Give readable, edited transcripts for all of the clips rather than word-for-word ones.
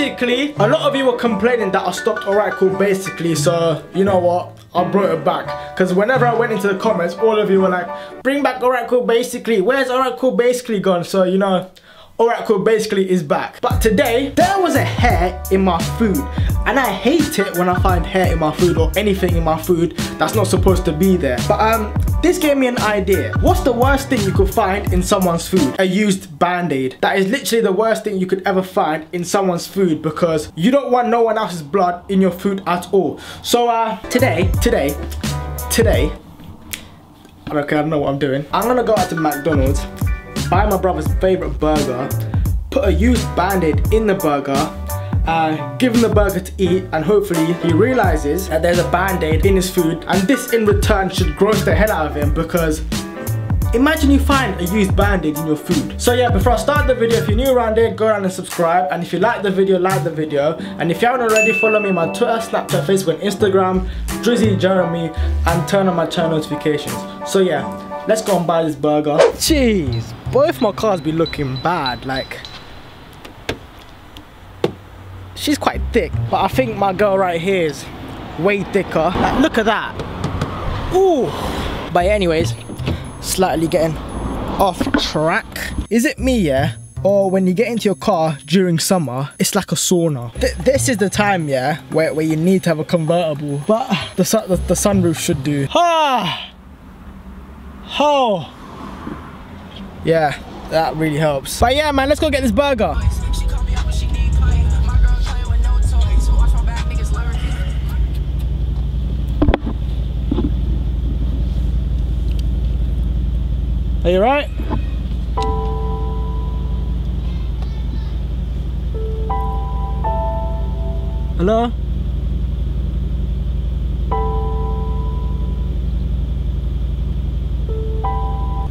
basically, a lot of you were complaining that I stopped Oracle basically, so you know what? I brought it back. Because whenever I went into the comments, all of you were like, bring back Oracle basically. Where's Oracle basically gone? So you know, Oracle basically is back. But today, there was a hair in my food. And I hate it when I find hair in my food or anything in my food that's not supposed to be there. But this gave me an idea. What's the worst thing you could find in someone's food? A used Band-Aid. That is literally the worst thing you could ever find in someone's food, because you don't want no one else's blood in your food at all. So today, okay, I don't know what I'm doing. I'm gonna go out to McDonald's, buy my brother's favorite burger, put a used Band-Aid in the burger, give him the burger to eat, and hopefully he realizes that there's a Band-Aid in his food, and this in return should gross the hell out of him, because imagine you find a used Band-Aid in your food. So yeah, before I start the video, if you're new around here, go around and subscribe, and if you like the video, and if you haven't already, follow me on my Twitter, Snapchat, Facebook and Instagram, Jrizzy Jeremy, and turn on my channel notifications. So yeah, let's go and buy this burger. Jeez, both my cars be looking bad, like she's quite thick, but I think my girl right here is way thicker. Like, look at that. Ooh. But anyways, slightly getting off track. Is it me, yeah? Or when you get into your car during summer, it's like a sauna. This is the time, yeah, where you need to have a convertible. But the sunroof should do. Ha! Oh. Yeah, that really helps. But yeah, man, let's go get this burger. Are you right? Hello?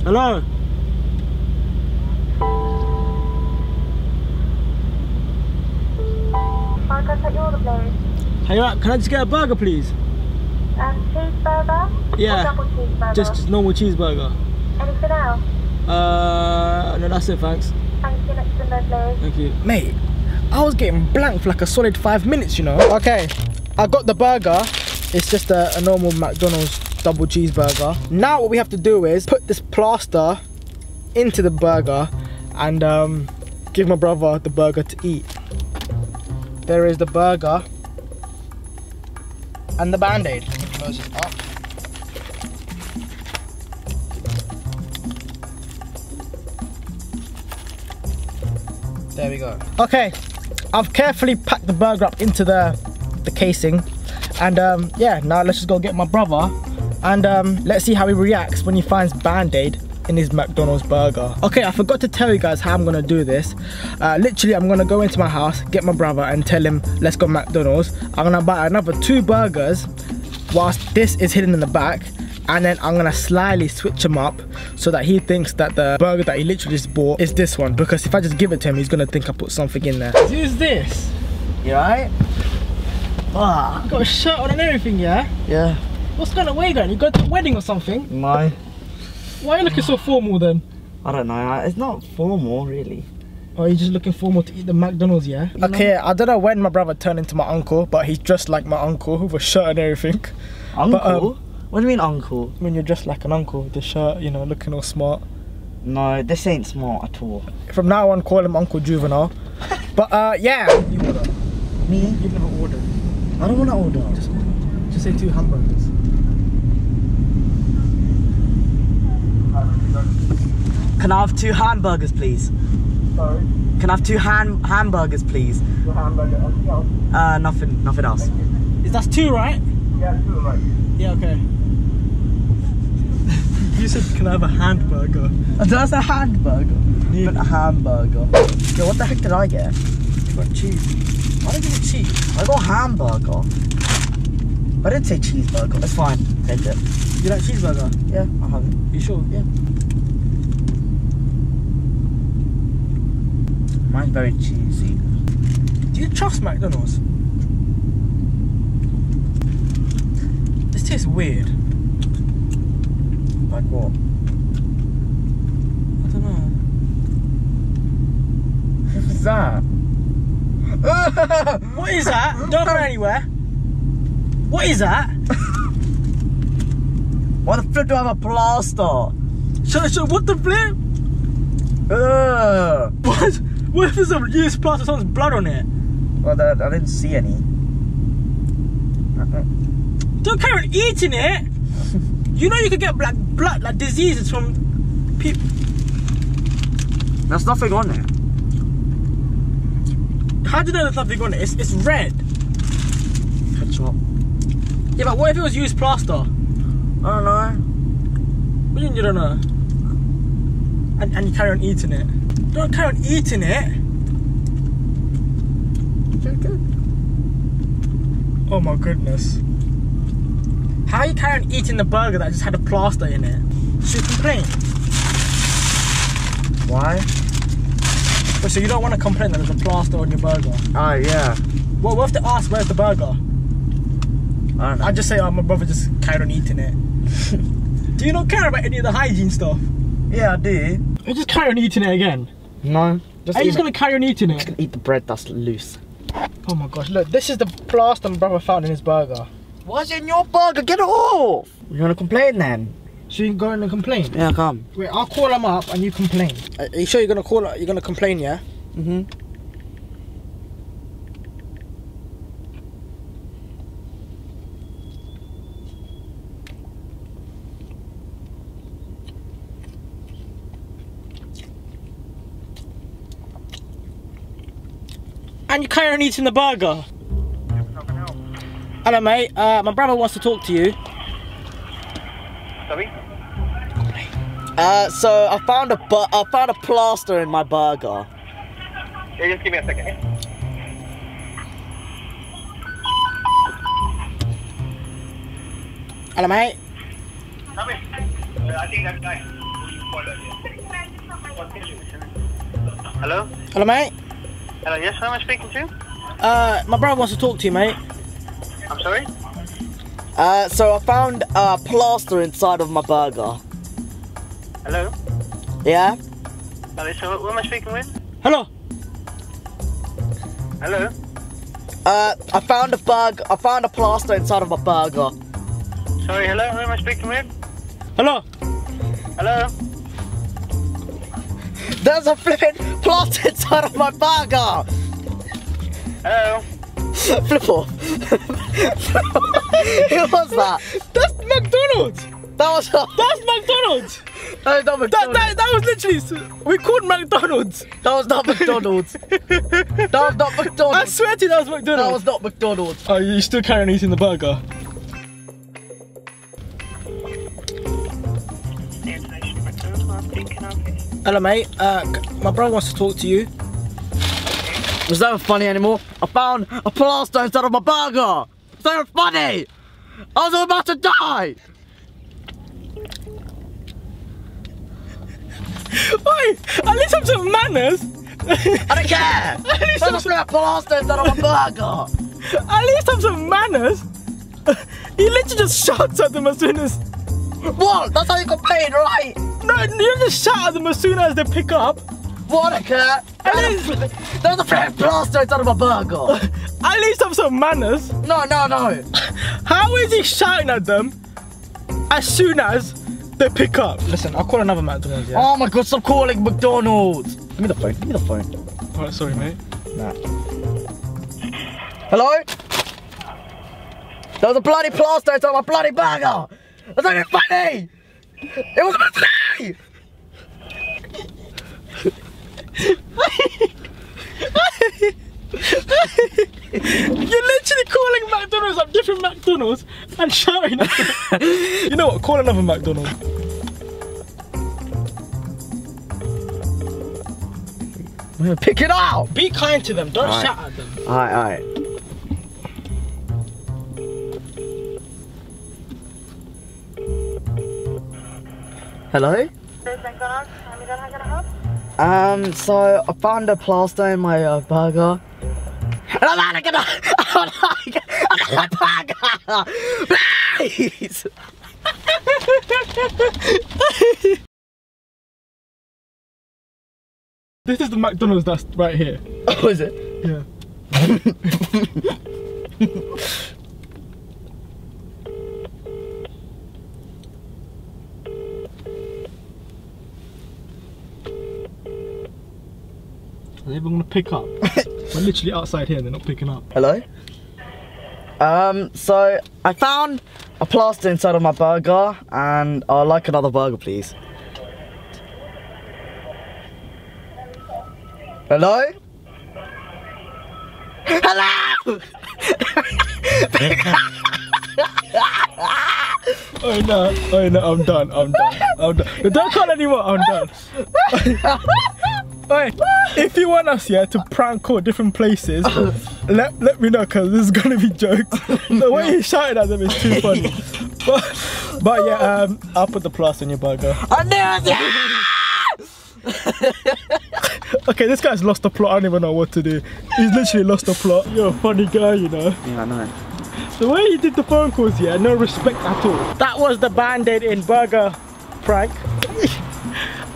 Hello? Hey, right, can I just get a burger, please? Cheeseburger? Yeah. Or double cheeseburger? Just normal cheeseburger. Anything else? No, that's it, thanks. Thank you, next time, lovely. Thank you. Mate, I was getting blanked for like a solid 5 minutes, you know? Okay, I got the burger. It's just a normal McDonald's double cheeseburger. Now what we have to do is put this plaster into the burger and give my brother the burger to eat. There is the burger and the Band-Aid. Close this up. There we go. Okay, I've carefully packed the burger up into the casing, and yeah, now let's just go get my brother, and let's see how he reacts when he finds Band-Aid in his McDonald's burger. Okay, I forgot to tell you guys how I'm gonna do this. Literally, I'm gonna go into my house, get my brother, and tell him, let's go McDonald's. I'm gonna buy another 2 burgers, whilst this is hidden in the back. And then I'm gonna slyly switch him up so that he thinks that the burger that he literally just bought is this one. Because if I just give it to him, he's gonna think I put something in there. Who's this? You alright? Ah, got a shirt on and everything, yeah? Yeah. What's going on, where you going? You going to a wedding or something? No. Why are you looking so formal then? I don't know, it's not formal really. Oh, you're just looking formal to eat the McDonald's, yeah? You okay, know? I don't know when my brother turned into my uncle, but he's dressed like my uncle with a shirt and everything. Uncle? But, what do you mean uncle? When you're dressed like an uncle with the shirt, you know, looking all smart. No, this ain't smart at all. From now on, call him Uncle Juvenile. But yeah. You order. Me? You've never ordered. I don't want to order. Just say 2 hamburgers. Can I have 2 hamburgers, please? Sorry? Can I have 2 hamburgers, please? 1 hamburger, anything else? Nothing else. That's 2, right? Yeah, 2, right? Yeah, okay. You said can I have a hamburger? That's a hamburger. Yeah. But a hamburger. Yo, what the heck did I get? You got cheese. I didn't get cheese. I got hamburger. I didn't say cheeseburger. That's fine. Take it. You like cheeseburger? Yeah, I have it. You sure? Yeah. Mine's very cheesy. Do you trust McDonald's? This tastes weird. Like what? I don't know. What is that? What is that? Don't go anywhere. What is that? What the flip do I have a plaster? So what the flip? What if there's a used plaster with someone's blood on it? Well, I didn't see any. Don't carry on eating it. You know you could get like diseases from people. There's nothing on there. How do you know there's nothing on it? It's red. Ketchup. Yeah, but what if it was used plaster? I don't know. What do you mean you don't know? And you carry on eating it. Don't carry on eating it. Oh my goodness. How are you carrying on eating the burger that just had a plaster in it? Should you complain? Why? Wait, so you don't want to complain that there's a plaster on your burger? Yeah. Well, we'll have to ask, where's the burger? I don't know. I'd just say, oh, my brother just carried on eating it. Do you not care about any of the hygiene stuff? Yeah, I do. You just carry on eating it again? No. Are you just going to carry on eating it? I'm just going to eat the bread that's loose. Oh my gosh, look, this is the plaster my brother found in his burger. What's in your burger? Get it off! You're gonna complain then? So you can go in and complain? Yeah, come. Wait, I'll call him up and you complain. Are you sure you're gonna complain, yeah? Mm-hmm. And you carry on eating the burger. Hello mate, my brother wants to talk to you. Sorry? So I found a plaster in my burger. Yeah, just give me a second. Hello mate. Tommy, I think that guy called earlier. Hello? Hello mate? Hello, yes, who am I speaking to? My brother wants to talk to you, mate. I'm sorry? So I found plaster inside of my burger. Hello? Yeah? Hello, so who am I speaking with? Hello? Hello? I found a plaster inside of my burger. Sorry, hello, who am I speaking with? Hello? Hello? There's a flipping plaster inside of my burger! Hello? Flip off. Who was that? That's McDonald's! That's McDonald's! That was not McDonald's. That was literally... We called McDonald's! That was not McDonald's! That was not McDonald's! I swear to you that was McDonald's! That was not McDonald's! Oh, you still carry on eating the burger? Hello mate, my brother wants to talk to you. Was that funny anymore? I found a plaster inside of my burger! It's not funny! I was about to die! Oi! At least have some manners! I don't care! At least I found a plaster inside of my burger! At least have some manners! He literally just shouts at them as soon as... What? That's how you complain, right? No, you just shout at them as soon as they pick up. What a cat! There was a flat plaster inside of my burger! At least have some manners! No, no, no! How is he shouting at them as soon as they pick up? Listen, I'll call another McDonald's, yeah? Oh my god, stop calling McDonald's! Give me the phone, give me the phone. Alright, sorry mate. Nah. Hello? There was a bloody plaster inside of my bloody burger! That's not even funny! It was gonna die! You're literally calling McDonald's up, different McDonald's, and shouting at them. You know what? Call another McDonald's. I'm gonna pick it out! Be kind to them, don't shout at them. Alright, alright. Hello? So I found a plaster in my burger. Please! This is the McDonald's that's right here. Oh, is it? Yeah. Are they even gonna pick up? We're literally outside here and they're not picking up. Hello? So I found a plaster inside of my burger and I'd like another burger, please. Hello? Hello! Oh no, I'm done. Don't call anymore, I'm done. Hey, if you want us here to prank call different places, let me know, because this is going to be jokes. The way you shouted at them is too funny. But yeah, I'll put the plaster on your burger. I knew it! Okay, this guy's lost the plot. I don't even know what to do. He's literally lost the plot. You're a funny guy, you know. Yeah, I know. The way you did the phone calls here, no respect at all. That was the Band-Aid in burger prank.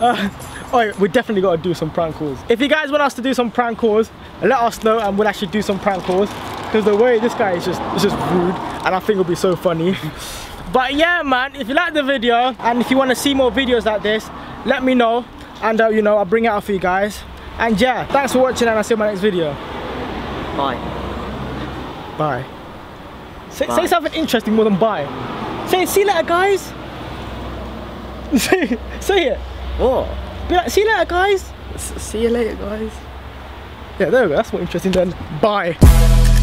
Alright, we definitely got to do some prank calls. If you guys want us to do some prank calls, let us know and we'll actually do some prank calls. Because the way this guy is just rude. And I think it'll be so funny. But yeah, man, if you like the video and if you want to see more videos like this, let me know. And you know, I'll bring it out for you guys. And yeah, thanks for watching and I'll see you in my next video. Bye. Bye. Say something interesting more than bye. Say, see you later, guys. Say it. What? Be like, see you later, guys. See you later, guys. Yeah, there we go. That's more interesting than bye.